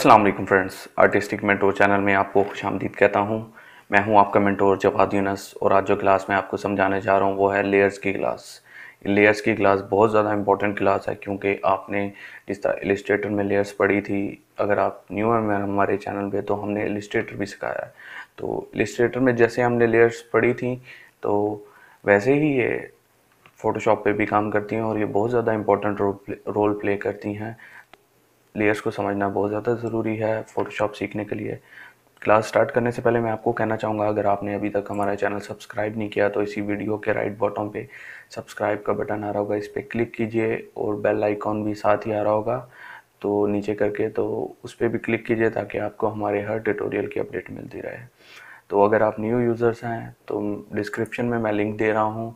अस्सलाम वालेकुम friends, artistic mentor channel में आपको खुशामदीद कहता हूं। मैं हूं आपका मेंटोर जवाद यूनस और आज जो क्लास मैं आपको समझाने जा रहा हूं वो है लेयर्स की क्लास। लेयर्स की क्लास बहुत ज़्यादा इंपॉर्टेंट क्लास है क्योंकि आपने जिस तरह इलस्ट्रेटर में लेयर्स पढ़ी थी, अगर आप न्यू हैं हमारे चैनल पर तो हमने इलस्ट्रेटर भी सिखाया है। तो इलस्ट्रेटर में जैसे हमने लेयर्स पढ़ी थी तो वैसे ही ये फ़ोटोशॉप पर भी काम करती हैं और ये बहुत ज़्यादा इंपॉर्टेंट रोल प्ले करती हैं। लेयर्स को समझना बहुत ज़्यादा ज़रूरी है फ़ोटोशॉप सीखने के लिए। क्लास स्टार्ट करने से पहले मैं आपको कहना चाहूँगा, अगर आपने अभी तक हमारा चैनल सब्सक्राइब नहीं किया तो इसी वीडियो के राइट बॉटम पे सब्सक्राइब का बटन आ रहा होगा, इस पर क्लिक कीजिए और बेल आइकॉन भी साथ ही आ रहा होगा तो नीचे करके, तो उस पर भी क्लिक कीजिए ताकि आपको हमारे हर ट्यूटोरियल की अपडेट मिलती रहे। तो अगर आप न्यू यूज़र्स हैं तो डिस्क्रिप्शन में मैं लिंक दे रहा हूँ,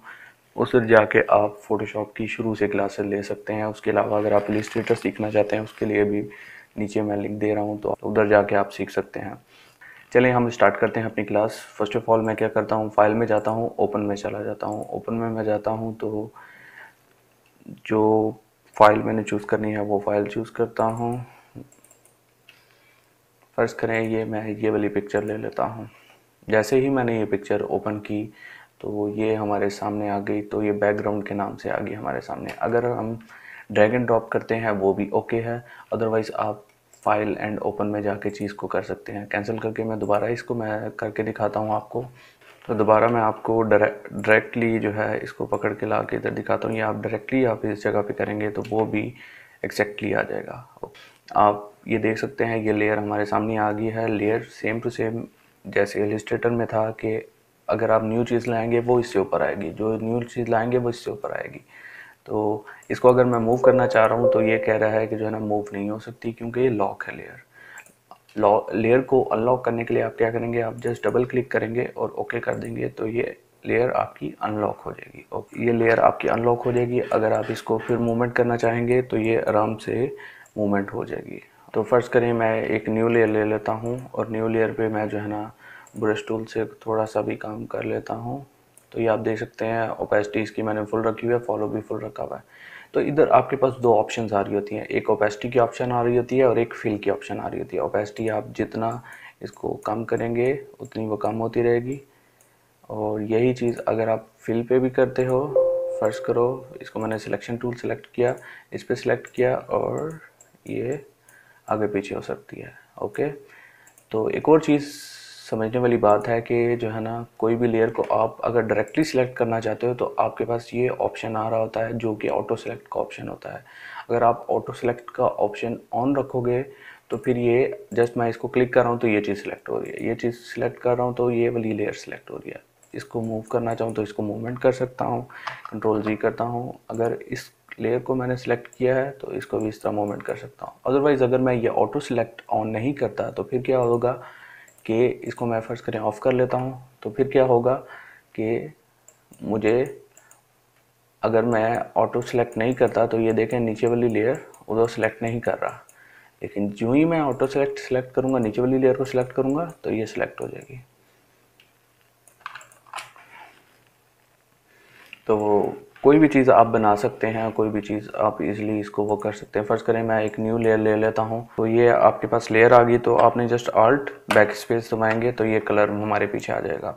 उस जाके आप फ़ोटोशॉप की शुरू से क्लासेस ले सकते हैं। उसके अलावा अगर आप इलस्ट्रेटर सीखना चाहते हैं उसके लिए भी नीचे मैं लिंक दे रहा हूं, तो उधर जाके आप सीख सकते हैं। चलिए हम स्टार्ट करते हैं अपनी क्लास। फ़र्स्ट ऑफ़ ऑल मैं क्या करता हूं, फाइल में जाता हूं, ओपन में चला जाता हूं। ओपन में मैं जाता हूँ तो जो फाइल मैंने चूज़ करनी है वो फाइल चूज़ करता हूँ। फ़र्ज़ करें मैं ये वाली पिक्चर ले लेता हूँ। जैसे ही मैंने ये पिक्चर ओपन की तो ये हमारे सामने आ गई, तो ये बैकग्राउंड के नाम से आ गई हमारे सामने। अगर हम ड्रैग एंड ड्रॉप करते हैं वो भी ओके है, अदरवाइज़ आप फाइल एंड ओपन में जाके चीज़ को कर सकते हैं। कैंसिल करके मैं दोबारा इसको मैं करके दिखाता हूँ आपको। तो दोबारा मैं आपको डायरेक्टली जो है इसको पकड़ के ला के इधर दिखाता हूँ। ये आप डायरेक्टली आप इस जगह पर करेंगे तो वो भी एक्जैक्टली आ जाएगा। आप ये देख सकते हैं ये लेयर हमारे सामने आ गई है। लेयर सेम टू सेम जैसे इलस्ट्रेटर में था कि अगर आप न्यू चीज़ लाएंगे वो इससे ऊपर आएगी, जो न्यू चीज़ लाएंगे वो इससे ऊपर आएगी। तो इसको अगर मैं मूव करना चाह रहा हूँ तो ये कह रहा है कि जो है ना मूव नहीं हो सकती क्योंकि ये लॉक है लेयर। लेयर को अनलॉक करने के लिए आप क्या करेंगे, आप जस्ट डबल क्लिक करेंगे और ओके कर देंगे तो ये लेयर आपकी अनलॉक हो जाएगी। ओके, ये लेयर आपकी अनलॉक हो जाएगी। अगर आप इसको फिर मूवमेंट करना चाहेंगे तो ये आराम से मूवमेंट हो जाएगी। तो फ़र्ज़ करें मैं एक न्यू लेयर ले लेता हूँ और न्यू लेयर पर मैं जो है ना ब्रश टूल से थोड़ा सा भी काम कर लेता हूँ। तो ये आप देख सकते हैं ओपेसिटी इसकी मैंने फुल रखी हुई है, फॉलो भी फुल रखा हुआ है। तो इधर आपके पास दो ऑप्शंस आ रही होती हैं, एक ओपेसिटी की ऑप्शन आ रही होती है और एक फिल की ऑप्शन आ रही होती है। ओपेसिटी आप जितना इसको कम करेंगे उतनी वो कम होती रहेगी, और यही चीज़ अगर आप फिल पे भी करते हो। फर्स्ट करो इसको मैंने सिलेक्शन टूल सेलेक्ट किया, इस पर सिलेक्ट किया और ये आगे पीछे हो सकती है। ओके, तो एक और चीज़ समझने वाली बात है कि जो है ना कोई भी लेयर को आप अगर डायरेक्टली सिलेक्ट करना चाहते हो तो आपके पास ये ऑप्शन आ रहा होता है जो कि ऑटो सेलेक्ट का ऑप्शन होता है। अगर आप ऑटो सेलेक्ट का ऑप्शन ऑन रखोगे तो फिर ये जस्ट मैं इसको क्लिक कर रहा हूँ तो ये चीज़ सिलेक्ट हो रही है, ये चीज़ सिलेक्ट कर रहा हूँ तो ये वाली लेयर सिलेक्ट हो रही है। इसको मूव करना चाहूँ तो इसको मूवमेंट कर सकता हूँ, कंट्रोल जी करता हूँ। अगर इस लेयर को मैंने सेलेक्ट किया है तो इसको भी इस तरह मूवमेंट कर सकता हूँ। अदरवाइज़ अगर मैं ये ऑटो सेलेक्ट ऑन नहीं करता तो फिर क्या होगा कि इसको मैं फर्स्ट करें ऑफ़ कर लेता हूं, तो फिर क्या होगा कि मुझे अगर मैं ऑटो सेलेक्ट नहीं करता तो ये देखें नीचे वाली लेयर उधर सेलेक्ट नहीं कर रहा, लेकिन जो ही मैं ऑटो सेलेक्ट करूंगा, नीचे वाली लेयर को सेलेक्ट करूंगा तो ये सेलेक्ट हो जाएगी। तो कोई भी चीज़ आप बना सकते हैं, कोई भी चीज़ आप इजीली इसको वो कर सकते हैं। फ़र्ज़ करें मैं एक न्यू लेयर ले लेता हूं। तो ये आपके पास लेयर आ गई, तो आपने जस्ट आल्ट बैक स्पेस दबाएंगे तो ये कलर हमारे पीछे आ जाएगा।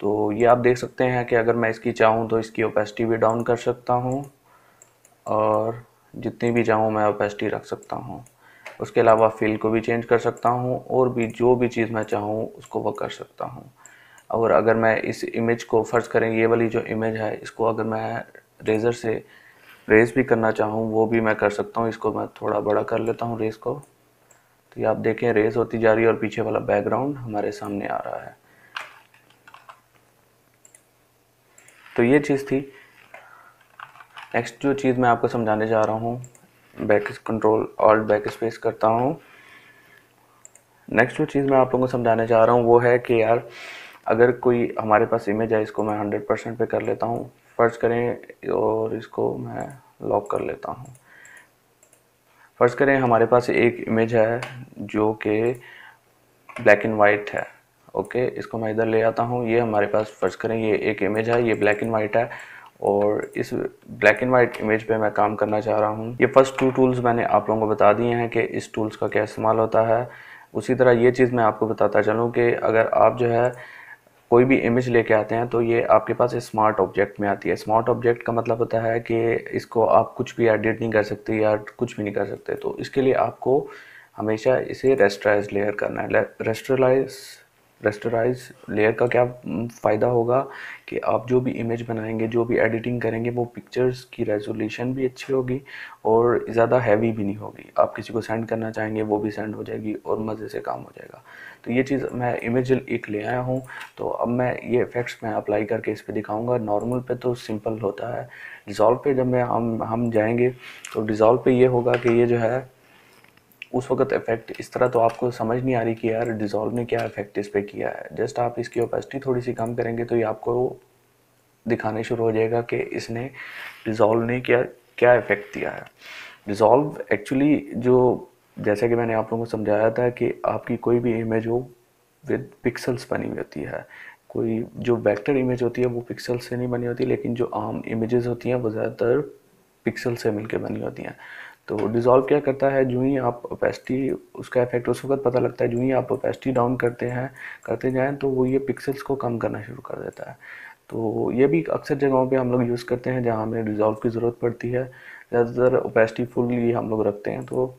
तो ये आप देख सकते हैं कि अगर मैं इसकी चाहूं तो इसकी ओपेसिटी भी डाउन कर सकता हूं और जितनी भी चाहूँ मैं ओपेसिटी रख सकता हूँ। उसके अलावा फील को भी चेंज कर सकता हूँ और भी जो भी चीज़ मैं चाहूँ उसको वो कर सकता हूँ। और अगर मैं इस इमेज को, फ़र्ज़ करें ये वाली जो इमेज है, इसको अगर मैं रेज़र से रेज़ भी करना चाहूँ वो भी मैं कर सकता हूँ। इसको मैं थोड़ा बड़ा कर लेता हूँ रेज़ को, तो ये आप देखें रेज़ होती जा रही है और पीछे वाला बैकग्राउंड हमारे सामने आ रहा है। तो ये चीज़ थी। नेक्स्ट जो चीज़ मैं आपको समझाने जा रहा हूँ, back control alt backspace करता हूँ। नेक्स्ट जो चीज़ मैं आप लोगों को समझाने जा रहा हूँ वो है कि यार अगर कोई हमारे पास इमेज है, इसको मैं 100% पे कर लेता हूँ। फ़र्ज़ करें और इसको मैं लॉक कर लेता हूँ। फ़र्ज़ करें हमारे पास एक इमेज है जो कि ब्लैक एंड वाइट है। ओके, इसको मैं इधर ले आता हूँ। ये हमारे पास फ़र्ज़ करें ये एक इमेज है, ये ब्लैक एंड वाइट है और इस ब्लैक एंड वाइट इमेज पे मैं काम करना चाह रहा हूँ। ये फर्स्ट टू टूल्स मैंने आप लोगों को बता दिए हैं कि इस टूल्स का क्या इस्तेमाल होता है। उसी तरह ये चीज़ मैं आपको बताता चलूँ कि अगर आप जो है कोई भी इमेज लेके आते हैं तो ये आपके पास स्मार्ट ऑब्जेक्ट में आती है। स्मार्ट ऑब्जेक्ट का मतलब होता है कि इसको आप कुछ भी एडिट नहीं कर सकते या कुछ भी नहीं कर सकते, तो इसके लिए आपको हमेशा इसे रेस्टराइज लेयर करना है। रेस्टराइज लेयर का क्या फ़ायदा होगा कि आप जो भी इमेज बनाएंगे, जो भी एडिटिंग करेंगे, वो पिक्चर्स की रेजोल्यूशन भी अच्छी होगी और ज़्यादा हैवी भी नहीं होगी। आप किसी को सेंड करना चाहेंगे वो भी सेंड हो जाएगी और मज़े से काम हो जाएगा। तो ये चीज़ मैं इमेज एक ले आया हूँ, तो अब मैं ये इफ़ेक्ट्स मैं अप्लाई करके इस पर दिखाऊँगा। नॉर्मल पे तो सिंपल होता है, डिज़ोल्व पे जब मैं हम जाएँगे तो डिज़ोल्व पे ये होगा कि ये जो है उस वक्त इफेक्ट इस तरह तो आपको समझ नहीं आ रही कि यार डिज़ोल्व ने क्या इफेक्ट इस पर किया है। जस्ट आप इसकी ओपेसिटी थोड़ी सी कम करेंगे तो ये आपको दिखाने शुरू हो जाएगा कि इसने डिज़ोल्व ने क्या इफेक्ट दिया है। डिज़ोल्व एक्चुअली जो जैसा कि मैंने आप लोगों को समझाया था कि आपकी कोई भी इमेज हो विद पिक्सल्स बनी हुई होती है। कोई जो वेक्टर इमेज होती है वो पिक्सल से नहीं बनी होती, लेकिन जो आम इमेजेस होती हैं वो ज़्यादातर पिक्सल से मिलकर बनी होती हैं। तो डिज़ोल्व क्या करता है, जो ही आप ओपेसिटी, उसका इफेक्ट उस वक्त पता लगता है जो ही आप ओपेसिटी डाउन करते जाएँ तो वो ये पिक्सल्स को कम करना शुरू कर देता है। तो ये भी अक्सर जगहों पे हम लोग यूज़ करते हैं जहाँ हमें डिज़ोल्व की ज़रूरत पड़ती है। ज़्यादातर ओपेसिटी फुल्ली हम लोग रखते हैं। तो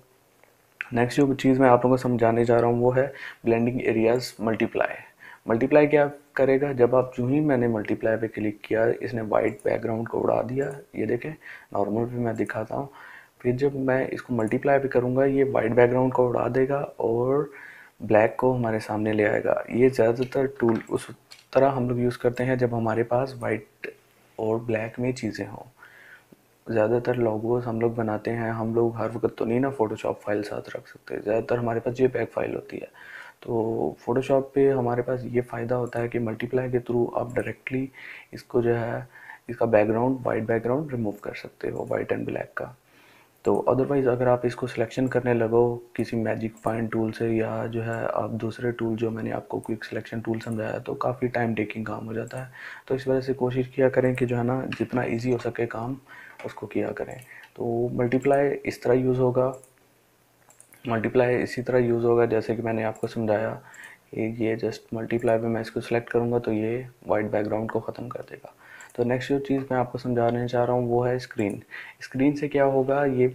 नेक्स्ट जो चीज़ मैं आप लोगों को समझाने जा रहा हूँ वो है ब्लेंडिंग एरियाज़ मल्टीप्लाई। मल्टीप्लाई क्या करेगा, जब आप जो ही मैंने मल्टीप्लाई पर क्लिक किया इसने वाइट बैकग्राउंड को उड़ा दिया। ये देखें, नॉर्मल भी मैं दिखाता हूँ। फिर जब मैं इसको मल्टीप्लाई भी करूँगा ये वाइट बैकग्राउंड को उड़ा देगा और ब्लैक को हमारे सामने ले आएगा। ये ज़्यादातर टूल उस तरह हम लोग यूज़ करते हैं जब हमारे पास वाइट और ब्लैक में चीज़ें हों। ज़्यादातर लोगोस हम लोग बनाते हैं, हम लोग हर वक्त तो नहीं ना फ़ोटोशॉप फाइल साथ रख सकते, ज़्यादातर हमारे पास JPEG फाइल होती है। तो फ़ोटोशॉप पे हमारे पास ये फ़ायदा होता है कि मल्टीप्लाई के थ्रू आप डायरेक्टली इसको जो है इसका बैकग्राउंड, वाइट बैकग्राउंड रिमूव कर सकते हो, वाइट एंड ब्लैक का। तो अदरवाइज़ अगर आप इसको सिलेक्शन करने लगो किसी मैजिक पॉइंट टूल से या जो है आप दूसरे टूल जो मैंने आपको क्विक सिलेक्शन टूल समझाया तो काफ़ी टाइम टेकिंग काम हो जाता है। तो इस वजह से कोशिश किया करें कि जो है ना जितना इजी हो सके काम उसको किया करें। तो मल्टीप्लाई इस तरह यूज़ होगा, मल्टीप्लाई इसी तरह यूज़ होगा जैसे कि मैंने आपको समझाया कि ये जस्ट मल्टीप्लाई पर मैं इसको सिलेक्ट करूँगा तो ये वाइट बैकग्राउंड को ख़त्म कर देगा। तो नेक्स्ट जो चीज़ मैं आपको समझाने चाह रहा हूँ वो है स्क्रीन। स्क्रीन से क्या होगा, ये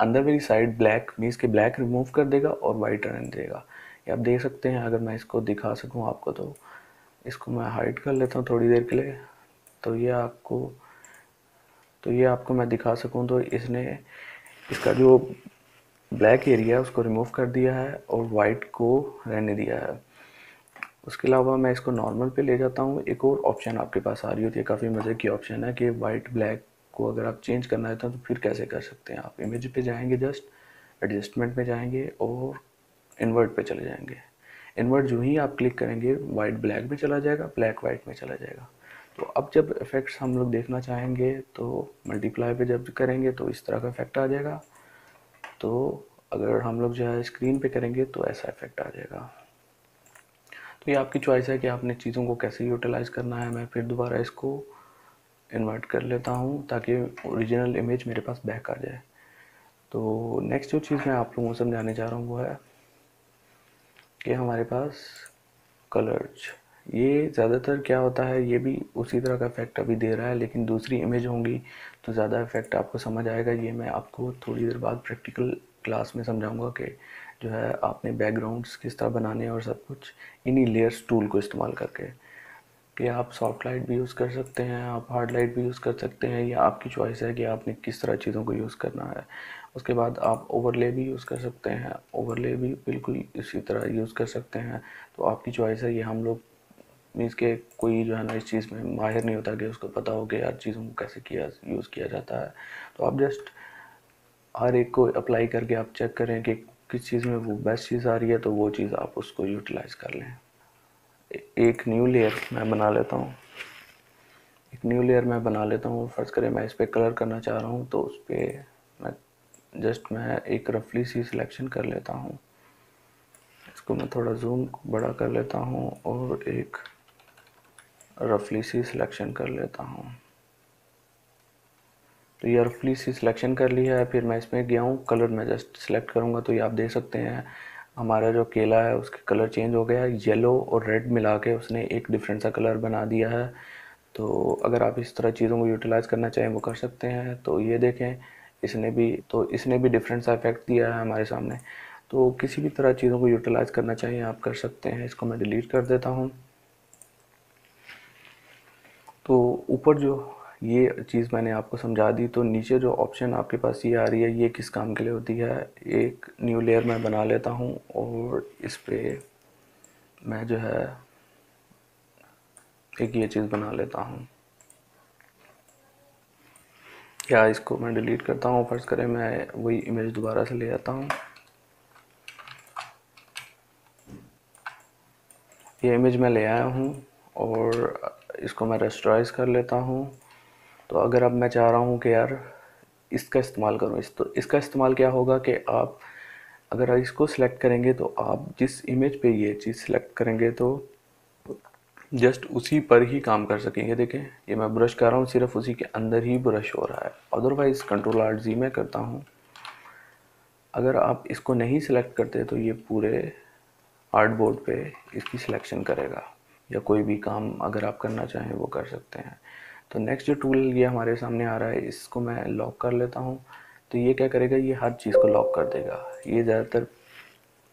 अंदर वाली साइड ब्लैक मीन्स के ब्लैक रिमूव कर देगा और वाइट रहने देगा। ये आप देख सकते हैं, अगर मैं इसको दिखा सकूँ आपको तो इसको मैं हाइड कर लेता हूँ थोड़ी देर के लिए, तो ये आपको मैं दिखा सकूँ। तो इसने इसका जो ब्लैक एरिया है उसको रिमूव कर दिया है और वाइट को रहने दिया है। उसके अलावा मैं इसको नॉर्मल पे ले जाता हूँ। एक और ऑप्शन आपके पास आ रही होती है, काफ़ी मज़े की ऑप्शन है कि वाइट ब्लैक को अगर आप चेंज करना चाहते हैं तो फिर कैसे कर सकते हैं। आप इमेज पे जाएंगे, जस्ट एडजस्टमेंट में जाएंगे और इन्वर्ट पे चले जाएंगे। इन्वर्ट जो ही आप क्लिक करेंगे वाइट ब्लैक में चला जाएगा, ब्लैक वाइट में चला जाएगा। तो अब जब इफेक्ट्स हम लोग देखना चाहेंगे तो मल्टीप्लाई पर जब करेंगे तो इस तरह का इफेक्ट आ जाएगा। तो अगर हम लोग जो है स्क्रीन पर करेंगे तो ऐसा इफेक्ट आ जाएगा। तो ये आपकी चॉइस है कि आपने चीज़ों को कैसे यूटिलाइज़ करना है। मैं फिर दोबारा इसको इन्वर्ट कर लेता हूँ ताकि ओरिजिनल इमेज मेरे पास बैक आ जाए। तो नेक्स्ट जो चीज़ मैं आप लोगों को समझाने जा रहा हूँ वो है कि हमारे पास कलर्स। ये ज़्यादातर क्या होता है, ये भी उसी तरह का इफेक्ट अभी दे रहा है लेकिन दूसरी इमेज होंगी तो ज़्यादा इफेक्ट आपको समझ आएगा। ये मैं आपको थोड़ी देर बाद प्रैक्टिकल क्लास में समझाऊँगा कि जो है आपने बैकग्राउंड्स किस तरह बनाने और सब कुछ इन्हीं लेयर्स टूल को इस्तेमाल करके। कि आप सॉफ्ट लाइट भी यूज़ कर सकते हैं, आप हार्ड लाइट भी यूज़ कर सकते हैं, या आपकी चॉइस है कि आपने किस तरह चीज़ों को यूज़ करना है। उसके बाद आप ओवरले भी यूज़ कर सकते हैं, ओवरले भी बिल्कुल इसी तरह यूज़ कर सकते हैं। तो आपकी चॉइस है, ये हम लोग मीन्स के कोई जो है ना इस चीज़ में माहिर नहीं होता कि उसको पता हो कि यार चीज़ों को कैसे यूज़ किया जाता है। तो आप जस्ट हर एक को अप्लाई करके आप चेक करें कि किस चीज़ में वो बेस्ट चीज़ आ रही है, तो वो चीज़ आप उसको यूटिलाइज़ कर लें। एक न्यू लेयर मैं बना लेता हूँ, फ़र्ज़ करें मैं इस पर कलर करना चाह रहा हूँ तो उस पर मैं एक रफली सी सिलेक्शन कर लेता हूँ। इसको मैं थोड़ा जूम बड़ा कर लेता हूँ और एक रफली सी सिलेक्शन कर लेता हूँ। तो ये रफली सी सिलेक्शन कर ली है। फिर मैं इसमें गया हूँ कलर में जस्ट सिलेक्ट करूँगा तो ये आप देख सकते हैं हमारा जो केला है उसके कलर चेंज हो गया है। येलो और रेड मिला के उसने एक डिफरेंट सा कलर बना दिया है। तो अगर आप इस तरह चीज़ों को यूटिलाइज़ करना चाहें वो कर सकते हैं। तो ये देखें इसने भी डिफरेंट सा इफेक्ट दिया है हमारे सामने। तो किसी भी तरह चीज़ों को यूटिलाइज़ करना चाहिए आप कर सकते हैं। इसको मैं डिलीट कर देता हूँ। तो ऊपर जो ये चीज़ मैंने आपको समझा दी। तो नीचे जो ऑप्शन आपके पास ये आ रही है ये किस काम के लिए होती है। एक न्यू लेयर मैं बना लेता हूँ और इस पर मैं जो है एक ये चीज़ बना लेता हूँ या इसको मैं डिलीट करता हूँ। फर्ज करें मैं वही इमेज दोबारा से ले आता हूँ। ये इमेज मैं ले आया हूँ और इसको मैं रेस्टोराइज़ कर लेता हूँ। तो अगर अब मैं चाह रहा हूँ कि यार इसका इस्तेमाल करूँ तो इसका इस्तेमाल क्या होगा कि आप अगर इसको सिलेक्ट करेंगे तो आप जिस इमेज पे ये चीज़ सिलेक्ट करेंगे तो जस्ट उसी पर ही काम कर सकेंगे। देखें ये मैं ब्रश कर रहा हूँ सिर्फ उसी के अंदर ही ब्रश हो रहा है। अदरवाइज़ कंट्रोल आर्ट जी मैं करता हूँ। अगर आप इसको नहीं सिलेक्ट करते तो ये पूरे आर्टबोर्ड पे इसकी सिलेक्शन करेगा या कोई भी काम अगर आप करना चाहें वो कर सकते हैं। तो नेक्स्ट जो टूल ये हमारे सामने आ रहा है इसको मैं लॉक कर लेता हूँ। तो ये क्या करेगा ये हर चीज़ को लॉक कर देगा। ये ज़्यादातर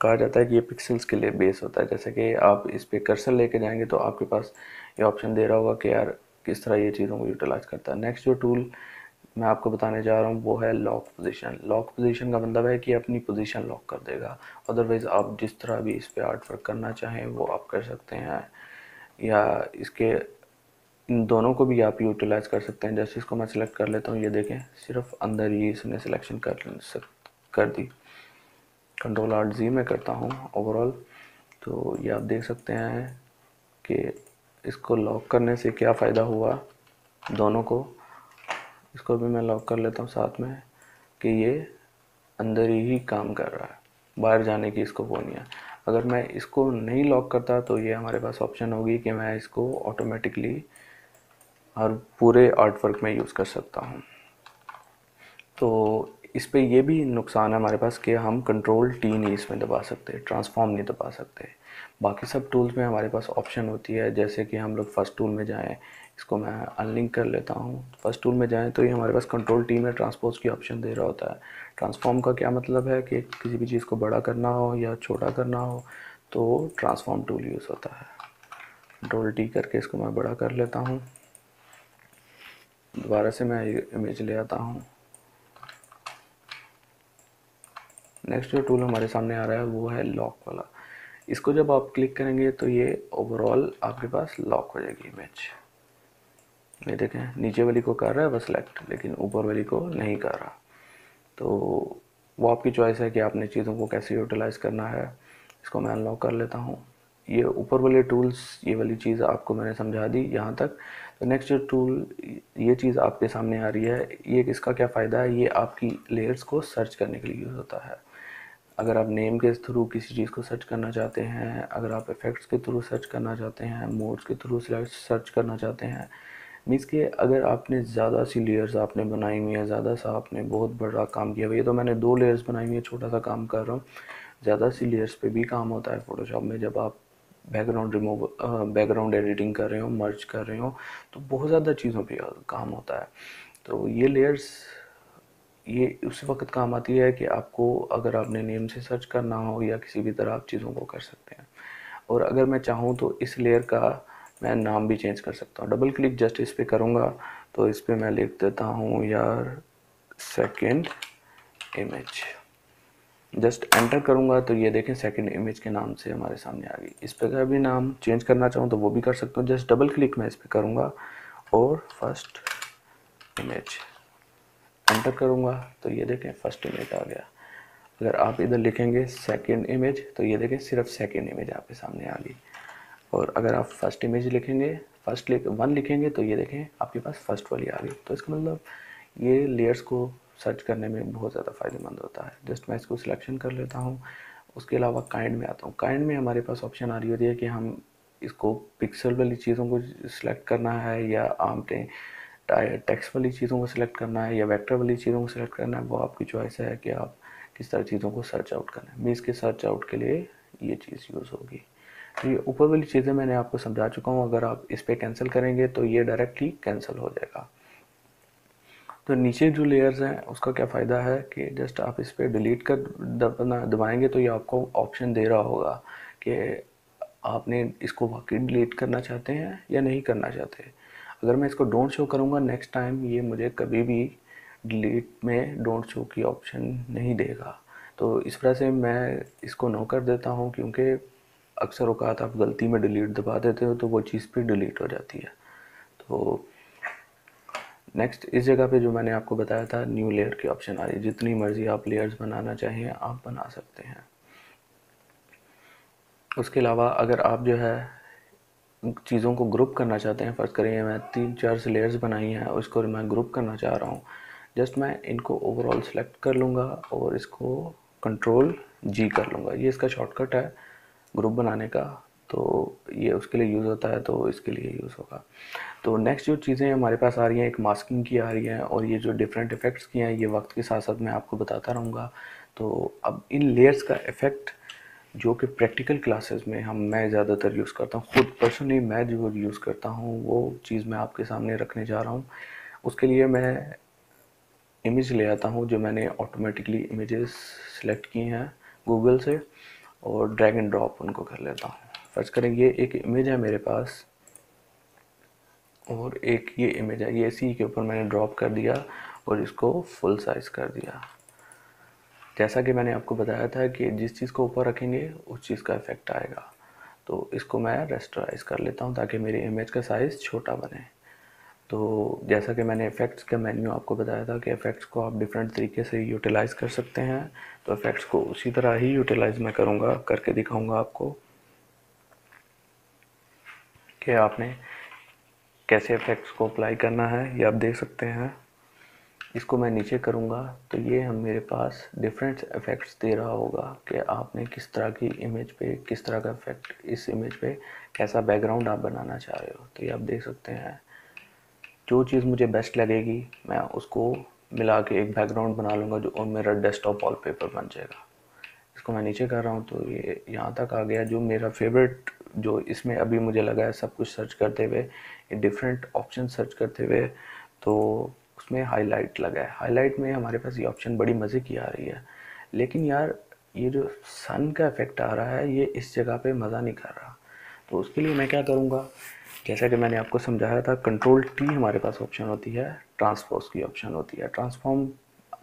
कहा जाता है कि ये पिक्सल्स के लिए बेस होता है। जैसे कि आप इस पर कर्सर लेके जाएंगे तो आपके पास ये ऑप्शन दे रहा होगा कि यार किस तरह ये चीज़ों को यूटिलाइज करता है। नेक्स्ट जो टूल मैं आपको बताने जा रहा हूँ वो है लॉक पोजीशन। लॉक पोजीशन का मतलब है कि अपनी पोजीशन लॉक कर देगा। अदरवाइज़ आप जिस तरह भी इस पर आर्ट वर्क करना चाहें वो आप कर सकते हैं या इसके इन दोनों को भी आप यूटिलाइज़ कर सकते हैं। जैसे इसको मैं सिलेक्ट कर लेता हूँ। ये देखें सिर्फ अंदर ही इसने सिलेक्शन कर दी। कंट्रोल आर्ट जी मैं करता हूँ ओवरऑल। तो ये आप देख सकते हैं कि इसको लॉक करने से क्या फ़ायदा हुआ दोनों को। इसको भी मैं लॉक कर लेता हूँ साथ में कि ये अंदर ही काम कर रहा है, बाहर जाने की इसको वो नहीं है। अगर मैं इसको नहीं लॉक करता तो ये हमारे पास ऑप्शन होगी कि मैं इसको ऑटोमेटिकली और पूरे आर्टवर्क में यूज़ कर सकता हूँ। तो इस पर यह भी नुकसान है हमारे पास कि हम कंट्रोल टी नहीं इसमें दबा सकते, ट्रांसफॉर्म नहीं दबा सकते। बाकी सब टूल्स में हमारे पास ऑप्शन होती है। जैसे कि हम लोग फ़र्स्ट टूल में जाएं, इसको मैं अनलिंक कर लेता हूँ। फ़र्स्ट टूल में जाएं तो ये हमारे पास कंट्रोल टी में ट्रांसपोज की ऑप्शन दे रहा होता है। ट्रांसफॉर्म का क्या मतलब है कि किसी भी चीज़ को बड़ा करना हो या छोटा करना हो तो ट्रांसफॉर्म टूल यूज़ होता है। कंट्रोल टी करके इसको मैं बड़ा कर लेता हूँ। दोबारा से मैं इमेज ले आता हूँ। नेक्स्ट जो टूल हमारे सामने आ रहा है वो है लॉक वाला। इसको जब आप क्लिक करेंगे तो ये ओवरऑल आपके पास लॉक हो जाएगी इमेज। ये देखें नीचे वाली को कर रहा है बस सेलेक्ट लेकिन ऊपर वाली को नहीं कर रहा। तो वो आपकी चॉइस है कि आपने चीज़ों को कैसे यूटिलाइज़ करना है। इसको मैं अनलॉक कर लेता हूँ। ये ऊपर वाले टूल्स ये वाली चीज़ आपको मैंने समझा दी यहाँ तक। तो नेक्स्ट जो टूल ये चीज़ आपके सामने आ रही है ये इसका क्या फ़ायदा है, ये आपकी लेयर्स को सर्च करने के लिए यूज़ होता है। अगर आप नेम के थ्रू किसी चीज़ को सर्च करना चाहते हैं, अगर आप इफ़ेक्ट्स के थ्रू सर्च करना चाहते हैं, मोड्स के थ्रू सर्च करना चाहते हैं, मीन्स के अगर आपने ज़्यादा सी लेयर्स आपने बनाई हुई है, ज़्यादा सा आपने बहुत बड़ा काम किया हुआ है। तो मैंने 2 लेयर्स बनाई हुई है, छोटा सा काम कर रहा हूँ। ज़्यादा सी लेयर्स पर भी काम होता है फ़ोटोशॉप में। जब आप बैकग्राउंड एडिटिंग कर रहे हो, मर्ज कर रहे हो तो बहुत ज़्यादा चीज़ों पे काम होता है। तो ये लेयर्स ये उस वक्त काम आती है कि आपको अगर आपने नेम से सर्च करना हो या किसी भी तरह आप चीज़ों को कर सकते हैं। और अगर मैं चाहूँ तो इस लेयर का मैं नाम भी चेंज कर सकता हूँ। डबल क्लिक जस्ट इस पर करूँगा तो इस पर मैं लिख देता हूँ यार सेकेंड इमेज। जस्ट एंटर करूँगा तो ये देखें सेकंड इमेज के नाम से हमारे सामने आ गई। इस पर अगर भी नाम चेंज करना चाहूँ तो वो भी कर सकता हूँ। जस्ट डबल क्लिक मैं इस पर करूँगा और फर्स्ट इमेज एंटर करूँगा तो ये देखें फर्स्ट इमेज आ गया। अगर आप इधर लिखेंगे सेकंड इमेज तो ये देखें सिर्फ सेकंड इमेज आपके सामने आ गई। और अगर आप फर्स्ट इमेज लिखेंगे फर्स्ट 1 लिखेंगे तो ये देखें आपके पास फर्स्ट वाली आ गई। तो इसका मतलब ये लेयर्स को सर्च करने में बहुत ज़्यादा फ़ायदेमंद होता है। जस्ट मैं इसको सिलेक्शन कर लेता हूँ। उसके अलावा काइंड में आता हूँ। काइंड में हमारे पास ऑप्शन आ रही होती है कि हम इसको पिक्सल वाली चीज़ों को सिलेक्ट करना है या आपने टेक्स्ट वाली चीज़ों को सिलेक्ट करना है या वेक्टर वाली चीज़ों को सिलेक्ट करना है, वो आपकी चॉइस है कि आप किस तरह चीज़ों को सर्च आउट करना है। मीन्स के सर्च आउट के लिए ये चीज़ यूज़ होगी। तो ये ऊपर वाली चीज़ें मैंने आपको समझा चुका हूँ, अगर आप इस पर कैंसिल करेंगे तो ये डायरेक्टली कैंसिल हो जाएगा। तो नीचे जो लेयर्स हैं उसका क्या फ़ायदा है कि जस्ट आप इस पर डिलीट कर दबाएंगे तो ये आपको ऑप्शन दे रहा होगा कि आपने इसको वाकई डिलीट करना चाहते हैं या नहीं करना चाहते। अगर मैं इसको डोंट शो करूँगा नेक्स्ट टाइम, ये मुझे कभी भी डिलीट में डोंट शो की ऑप्शन नहीं देगा। तो इस वजह से मैं इसको नो कर देता हूँ, क्योंकि अक्सर औकात आप गलती में डिलीट दबा देते हो तो वो चीज़ भी डिलीट हो जाती है। तो नेक्स्ट इस जगह पे जो मैंने आपको बताया था न्यू लेयर की ऑप्शन आ रही है, जितनी मर्ज़ी आप लेयर्स बनाना चाहिए आप बना सकते हैं। उसके अलावा अगर आप जो है चीज़ों को ग्रुप करना चाहते हैं, फ़र्ज़ करें मैं 3-4 लेयर्स बनाई हैं उसको मैं ग्रुप करना चाह रहा हूँ, जस्ट मैं इनको ओवरऑल सेलेक्ट कर लूँगा और इसको Ctrl G कर लूँगा। ये इसका शॉर्टकट है ग्रुप बनाने का, तो ये उसके लिए यूज़ होता है, तो इसके लिए यूज़ होगा। तो नेक्स्ट जो चीज़ें हमारे पास आ रही हैं, एक मास्किंग की आ रही है और ये जो डिफरेंट इफ़ेक्ट्स की हैं ये वक्त के साथ साथ मैं आपको बताता रहूँगा। तो अब इन लेयर्स का इफ़ेक्ट जो कि प्रैक्टिकल क्लासेस में मैं ज़्यादातर यूज़ करता हूँ, ख़ुद पर्सनली मैं जो यूज़ करता हूँ वो चीज़ मैं आपके सामने रखने जा रहा हूँ। उसके लिए मैं इमेज ले आता हूँ जो मैंने ऑटोमेटिकली इमेजेस सेलेक्ट की हैं गूगल से, और ड्रैग एंड ड्रॉप उनको कर लेता हूँ। फर्ज करें ये एक इमेज है मेरे पास और एक ये इमेज है, ये इसी के ऊपर मैंने ड्रॉप कर दिया और इसको फुल साइज़ कर दिया। जैसा कि मैंने आपको बताया था कि जिस चीज़ को ऊपर रखेंगे उस चीज़ का इफेक्ट आएगा, तो इसको मैं रेस्टराइज़ कर लेता हूँ ताकि मेरी इमेज का साइज़ छोटा बने। तो जैसा कि मैंने इफ़ेक्ट्स का मेन्यू आपको बताया था कि इफ़ेक्ट्स को आप डिफरेंट तरीके से यूटिलाइज़ कर सकते हैं, तो इफ़ेक्ट्स को उसी तरह ही यूटिलाइज़ मैं करूँगा, करके दिखाऊँगा आपको कि आपने कैसे इफ़ेक्ट्स को अप्लाई करना है, ये आप देख सकते हैं। इसको मैं नीचे करूँगा तो ये हम मेरे पास डिफरेंट इफ़ेक्ट्स दे रहा होगा कि आपने किस तरह की इमेज पे किस तरह का इफ़ेक्ट, इस इमेज पे कैसा बैकग्राउंड आप बनाना चाह रहे हो। तो ये आप देख सकते हैं, जो चीज़ मुझे बेस्ट लगेगी मैं उसको मिला के एक बैकग्राउंड बना लूँगा जो और मेरा डेस्कटॉप वॉलपेपर बन जाएगा। इसको मैं नीचे कर रहा हूँ तो ये यहाँ तक आ गया। जो मेरा फेवरेट जो इसमें अभी मुझे लगा है सब कुछ सर्च करते हुए, डिफरेंट ऑप्शन सर्च करते हुए, तो उसमें हाईलाइट लगा है। हाईलाइट में हमारे पास ये ऑप्शन बड़ी मज़े की आ रही है, लेकिन यार ये जो सन का इफेक्ट आ रहा है ये इस जगह पे मज़ा नहीं कर रहा। तो उसके लिए मैं क्या करूँगा, जैसा कि मैंने आपको समझाया था Ctrl T हमारे पास ऑप्शन होती है, ट्रांसपोज की ऑप्शन होती है। ट्रांसफॉर्म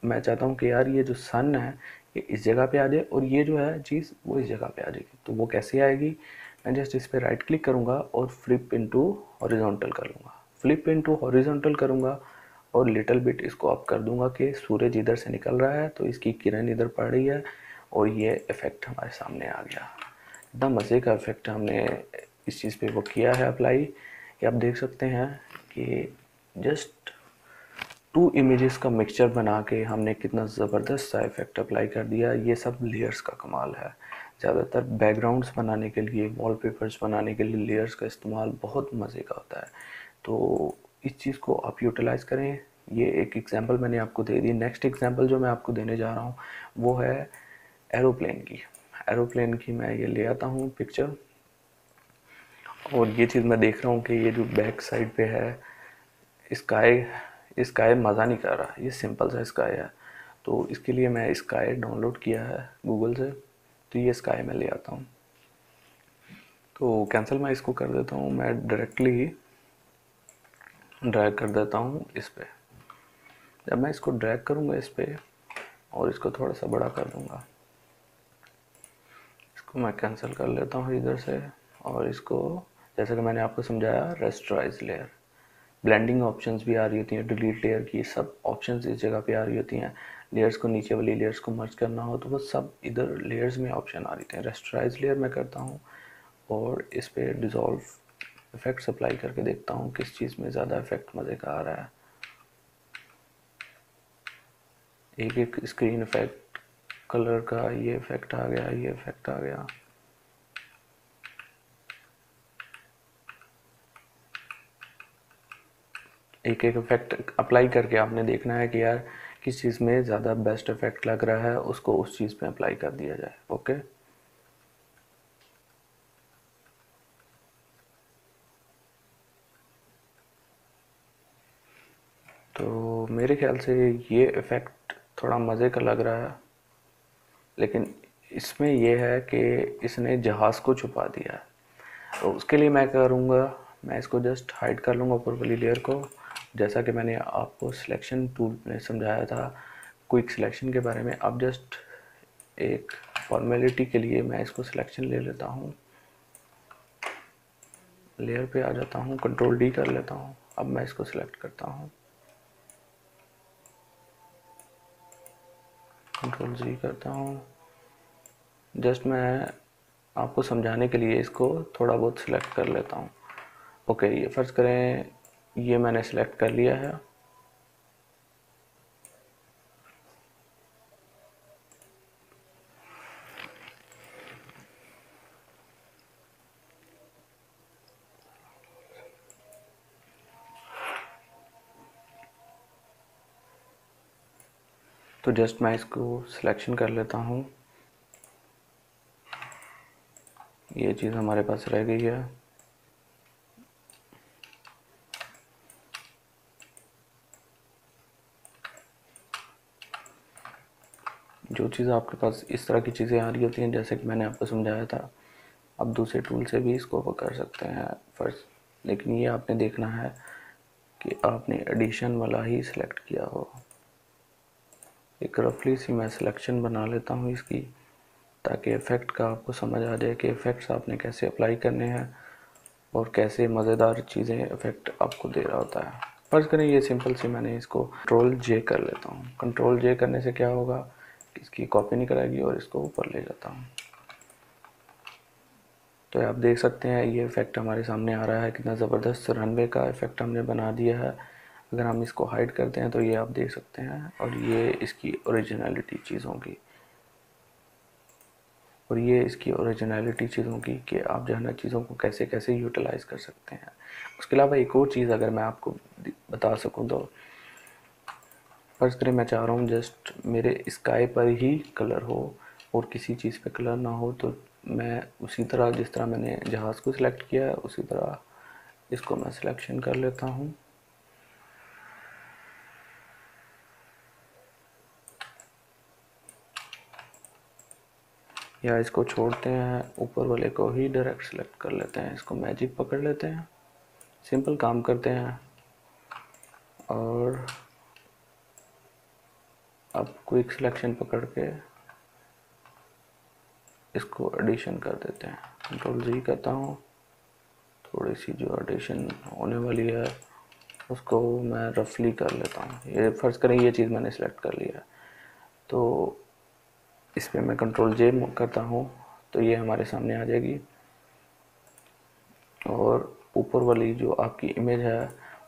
मैं चाहता हूँ कि यार ये जो सन है ये इस जगह पे आ जाए और ये जो है चीज़ वो इस जगह पे आ जाएगी। तो वो कैसे आएगी, मैं जस्ट इस पर राइट क्लिक करूँगा और फ्लिप इनटू हॉरिजॉन्टल कर लूँगा। फ्लिप इनटू हॉरिजॉन्टल करूँगा और लिटिल बिट इसको अप कर दूँगा कि सूरज इधर से निकल रहा है तो इसकी किरण इधर पड़ रही है और ये इफ़ेक्ट हमारे सामने आ गया। इतना मज़े का इफ़ेक्ट हमने इस चीज़ पे वो किया है अप्लाई, ये आप देख सकते हैं कि जस्ट 2 इमेजेस का मिक्सचर बना के हमने कितना ज़बरदस्त सा इफेक्ट अप्लाई कर दिया। ये सब लेयर्स का कमाल है। ज़्यादातर बैकग्राउंड्स बनाने के लिए, वॉलपेपर्स बनाने के लिए लेयर्स का इस्तेमाल बहुत मज़े का होता है, तो इस चीज़ को आप यूटिलाइज़ करें। ये एक एग्ज़ाम्पल मैंने आपको दे दी। नेक्स्ट एग्ज़ाम्पल जो मैं आपको देने जा रहा हूँ वो है एरोप्लेन की। एरोप्लेन की मैं ये ले आता हूँ पिक्चर और ये चीज़ मैं देख रहा हूँ कि ये जो बैक साइड पे है स्काई मज़ा नहीं कर रहा, ये सिंपल सा स्काई है। तो इसके लिए मैं स्काई डाउनलोड किया है गूगल से, तो ये स्काई मैं ले आता हूँ। तो कैंसिल मैं इसको कर देता हूँ, मैं डायरेक्टली ड्रैग कर देता हूँ इस पर। जब मैं इसको ड्रैग करूँगा इस पर और इसको थोड़ा सा बड़ा कर दूँगा, इसको मैं कैंसिल कर लेता हूँ इधर से, और इसको जैसा कि मैंने आपको समझाया रेस्टराइज लेयर। ब्लेंडिंग ऑप्शंस भी आ रही होती हैं, डिलीट लेयर की सब ऑप्शंस इस जगह पे आ रही होती हैं। लेयर्स को नीचे वाली लेयर्स को मर्ज करना हो तो वो सब इधर लेयर्स में ऑप्शन आ रही थी। रेस्टराइज लेयर में करता हूँ और इस पर डिज़ोल्व इफेक्ट्स अप्लाई करके देखता हूँ किस चीज़ में ज़्यादा इफेक्ट मज़े का आ रहा है। एक एक स्क्रीन इफेक्ट, कलर का ये इफेक्ट आ गया, ये इफेक्ट आ गया। एक एक इफेक्ट अप्लाई करके आपने देखना है कि यार किस चीज़ में ज़्यादा बेस्ट इफेक्ट लग रहा है, उसको उस चीज़ पे अप्लाई कर दिया जाए। ओके, तो मेरे ख्याल से ये इफेक्ट थोड़ा मज़े का लग रहा है, लेकिन इसमें यह है कि इसने जहाज़ को छुपा दिया है। तो उसके लिए मैं करूँगा, मैं इसको जस्ट हाइड कर लूँगा ऊपर वाली लेयर को। जैसा कि मैंने आपको सिलेक्शन टूल में समझाया था क्विक सिलेक्शन के बारे में, अब जस्ट एक फॉर्मेलिटी के लिए मैं इसको सिलेक्शन ले लेता हूँ, लेयर पे आ जाता हूँ, कंट्रोल डी कर लेता हूँ। अब मैं इसको सिलेक्ट करता हूँ, कंट्रोल जी करता हूँ। जस्ट मैं आपको समझाने के लिए इसको थोड़ा बहुत सिलेक्ट कर लेता हूँ। ओके, ये फर्ज करें ये मैंने सिलेक्ट कर लिया है। तो जस्ट मैं इसको सिलेक्शन कर लेता हूँ, ये चीज़ हमारे पास रह गई है। जो चीज़ आपके पास इस तरह की चीज़ें आ रही होती हैं, जैसे कि मैंने आपको समझाया था, आप दूसरे टूल से भी इसको पकड़ सकते हैं फर्स्ट, लेकिन ये आपने देखना है कि आपने एडिशन वाला ही सिलेक्ट किया हो। एक रफली सी मैं सिलेक्शन बना लेता हूँ इसकी, ताकि इफ़ेक्ट का आपको समझ आ जाए कि इफ़ेक्ट्स आपने कैसे अप्लाई करने हैं और कैसे मज़ेदार चीज़ें इफ़ेक्ट आपको दे रहा होता है। फर्ज करें ये सिंपल सी मैंने इसको कंट्रोल जे कर लेता हूँ। कंट्रोल जे करने से क्या होगा, इसकी कॉपी नहीं कराएगी और इसको ऊपर ले जाता हूँ। तो आप देख सकते हैं ये इफ़ेक्ट हमारे सामने आ रहा है, कितना ज़बरदस्त रनवे का इफ़ेक्ट हमने बना दिया है। अगर हम इसको हाइड करते हैं तो ये आप देख सकते हैं, और ये इसकी ओरिजिनलिटी चीज़ों की कि आप जो है ना चीज़ों को कैसे कैसे यूटिलाइज़ कर सकते हैं। उसके अलावा एक और चीज़ अगर मैं आपको बता सकूँ, तो फर्ज करें मैं चाह रहा हूँ जस्ट मेरे स्काई पर ही कलर हो और किसी चीज़ पे कलर ना हो, तो मैं उसी तरह जिस तरह मैंने जहाज़ को सिलेक्ट किया है, उसी तरह इसको मैं सिलेक्शन कर लेता हूँ। या इसको छोड़ते हैं, ऊपर वाले को ही डायरेक्ट सिलेक्ट कर लेते हैं, इसको मैजिक पकड़ लेते हैं, सिंपल काम करते हैं। और अब क्विक सिलेक्शन पकड़ के इसको एडिशन कर देते हैं। कंट्रोल जी करता हूँ, थोड़ी सी जो एडिशन होने वाली है उसको मैं रफली कर लेता हूँ। ये फर्ज करें ये चीज़ मैंने सेलेक्ट कर लिया, तो इस पर मैं कंट्रोल जे करता हूँ तो ये हमारे सामने आ जाएगी। और ऊपर वाली जो आपकी इमेज है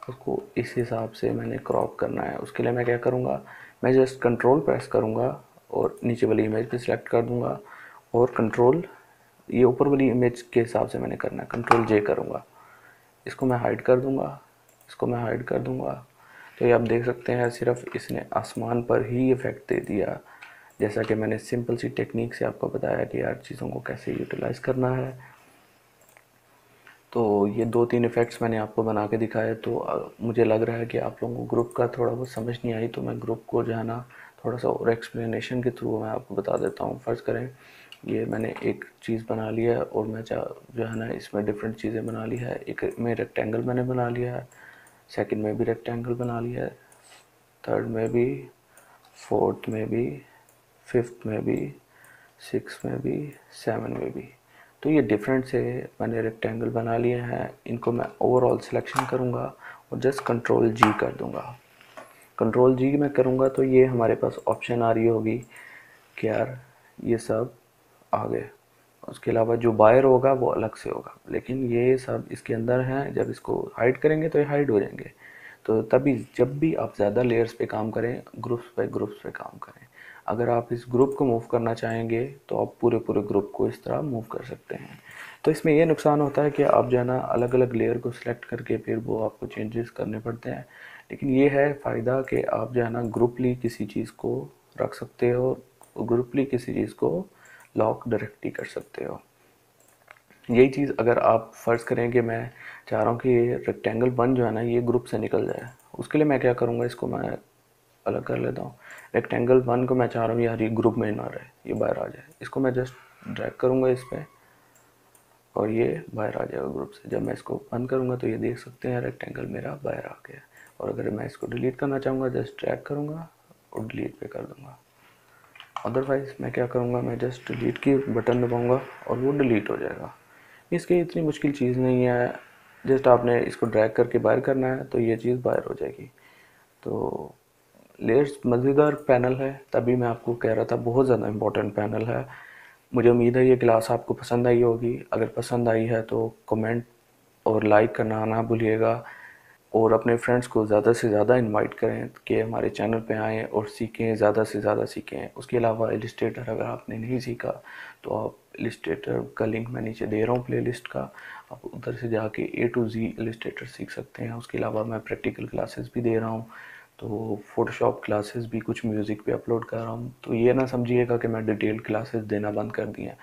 उसको इस हिसाब से मैंने क्रॉप करना है। उसके लिए मैं क्या करूँगा, मैं जस्ट कंट्रोल प्रेस करूँगा और नीचे वाली इमेज पे सिलेक्ट कर दूँगा, और कंट्रोल ये ऊपर वाली इमेज के हिसाब से मैंने करना है, कंट्रोल जे करूँगा, इसको मैं हाइड कर दूँगा, तो ये आप देख सकते हैं सिर्फ इसने आसमान पर ही इफ़ेक्ट दे दिया। जैसा कि मैंने सिंपल सी टेक्निक से आपको बताया कि यार चीज़ों को कैसे यूटिलाइज़ करना है। तो ये 2-3 इफ़ेक्ट्स मैंने आपको बना के दिखाए। तो मुझे लग रहा है कि आप लोगों को ग्रुप का थोड़ा बहुत समझ नहीं आई, तो मैं ग्रुप को जो है ना थोड़ा सा और एक्सप्लेनेशन के थ्रू मैं आपको बता देता हूँ। फ़र्ज़ करें ये मैंने एक चीज़ बना ली है, और मैं जो है ना इसमें डिफरेंट चीज़ें बना ली है। एक में रेक्टेंगल मैंने बना लिया है, सेकेंड में भी रेक्टेंगल बना लिया है, थर्ड में भी, फोर्थ में भी, फिफ्थ में भी, सिक्स में भी, 7 में भी। तो ये डिफरेंट से मैंने रेक्टेंगल बना लिए हैं। इनको मैं ओवरऑल सिलेक्शन करूँगा और जस्ट कंट्रोल जी कर दूँगा। कंट्रोल जी मैं करूँगा तो ये हमारे पास ऑप्शन आ रही होगी कि यार ये सब आ गए। उसके अलावा जो बायर होगा वो अलग से होगा, लेकिन ये सब इसके अंदर हैं। जब इसको हाइड करेंगे तो ये हाइड हो जाएंगे। तो तभी जब भी आप ज़्यादा लेयर्स पे काम करें, ग्रुप्स पे काम करें, अगर आप इस ग्रुप को मूव करना चाहेंगे तो आप पूरे पूरे ग्रुप को इस तरह मूव कर सकते हैं। तो इसमें यह नुकसान होता है कि आप जाना अलग अलग लेयर को सिलेक्ट करके फिर वो आपको चेंजेस करने पड़ते हैं, लेकिन ये है फ़ायदा कि आप जाना ग्रुपली किसी चीज़ को रख सकते हो, ग्रुपली किसी चीज़ को लॉक डायरेक्टली कर सकते हो। यही चीज़ अगर आप फ़र्ज़ करें कि मैं चाह रहा हूँ कि ये रेक्टेंगल वन जो है ना ये ग्रुप से निकल जाए, उसके लिए मैं क्या करूँगा, इसको मैं अलग कर लेता हूँ। रेक्टेंगल वन को मैं चाह रहा हूँ यार ये ग्रुप में ना रहे, ये बाहर आ जाए, इसको मैं जस्ट ड्रैग करूँगा इस पर और ये बाहर आ जाएगा ग्रुप से। जब मैं इसको बंद करूँगा तो ये देख सकते हैं रेक्टेंगल मेरा बाहर आ गया। और अगर मैं इसको डिलीट करना चाहूँगा जस्ट ड्रैग करूँगा और डिलीट पे कर दूँगा। अदरवाइज़ मैं क्या करूँगा, मैं जस्ट डिलीट की बटन दबाऊँगा और वो डिलीट हो जाएगा। इसकी इतनी मुश्किल चीज़ नहीं है, जस्ट आपने इसको ड्रैग करके बाहर करना है तो ये चीज़ बाहर हो जाएगी। तो लेयर्स मज़ेदार पैनल है, तभी मैं आपको कह रहा था बहुत ज़्यादा इम्पोर्टेंट पैनल है। मुझे उम्मीद है ये क्लास आपको पसंद आई होगी। अगर पसंद आई है तो कमेंट और लाइक करना ना भूलिएगा और अपने फ्रेंड्स को ज़्यादा से ज़्यादा इनवाइट करें कि हमारे चैनल पे आएँ और सीखें, ज़्यादा से ज़्यादा सीखें। उसके अलावा इलस्ट्रेटर अगर आपने नहीं सीखा तो आप इलस्ट्रेटर का लिंक मैं नीचे दे रहा हूँ प्लेलिस्ट का, आप उधर से जाके A to Z इलस्ट्रेटर सीख सकते हैं। उसके अलावा मैं प्रैक्टिकल क्लासेस भी दे रहा हूँ, तो फोटोशॉप क्लासेस भी, कुछ म्यूज़िक भी अपलोड कर रहा हूँ। तो ये ना समझिएगा कि मैं डिटेल क्लासेस देना बंद कर दी हैं,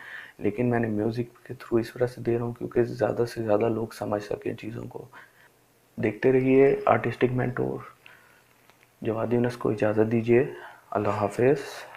लेकिन मैंने म्यूज़िक के थ्रू इस वजह से दे रहा हूँ क्योंकि ज़्यादा से ज़्यादा लोग समझ सकें चीज़ों को। देखते रहिए आर्टिस्टिक मेंटोर जवाद यूनुस को। इजाज़त दीजिए, अल्लाह हाफिज़।